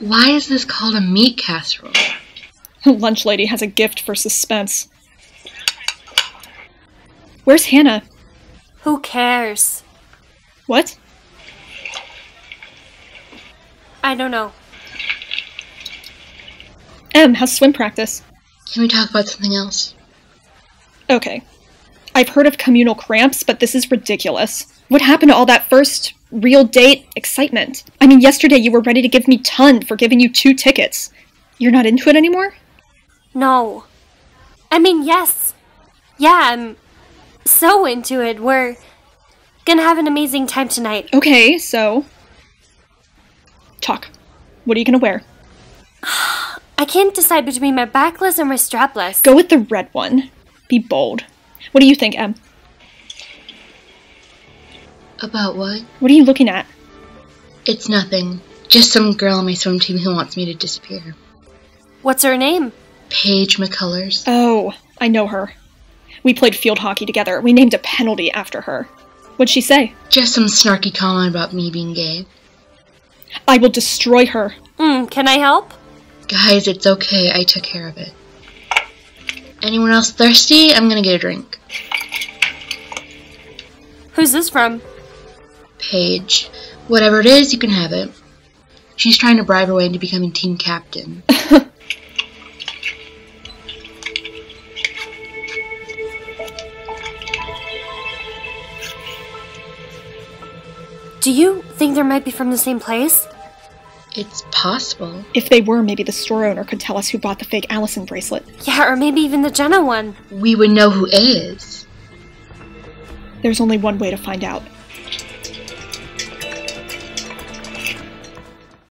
Why is this called a meat casserole? Lunch lady has a gift for suspense. Where's Hannah? Who cares? What? I don't know. Em, how's swim practice? Can we talk about something else? Okay. I've heard of communal cramps, but this is ridiculous. What happened to all that first real date excitement? I mean, yesterday you were ready to give me ton for giving you 2 tickets. You're not into it anymore? No. I mean, yes. Yeah, I'm so into it. We're gonna have an amazing time tonight. Okay, so... talk. What are you gonna wear? I can't decide between my backless and my strapless. Go with the red one. Be bold. What do you think, Em? About what? What are you looking at? It's nothing. Just some girl on my swim team who wants me to disappear. What's her name? Paige McCullers. Oh, I know her. We played field hockey together. We named a penalty after her. What'd she say? Just some snarky comment about me being gay. I will destroy her. Can I help? Guys, it's okay. I took care of it. Anyone else thirsty? I'm gonna get a drink. Who's this from? Paige. Whatever it is, you can have it. She's trying to bribe her way into becoming team captain. Do you think there might be from the same place? It's possible. If they were, maybe the store owner could tell us who bought the fake Allison bracelet. Yeah, or maybe even the Jenna one. We would know who is. There's only one way to find out.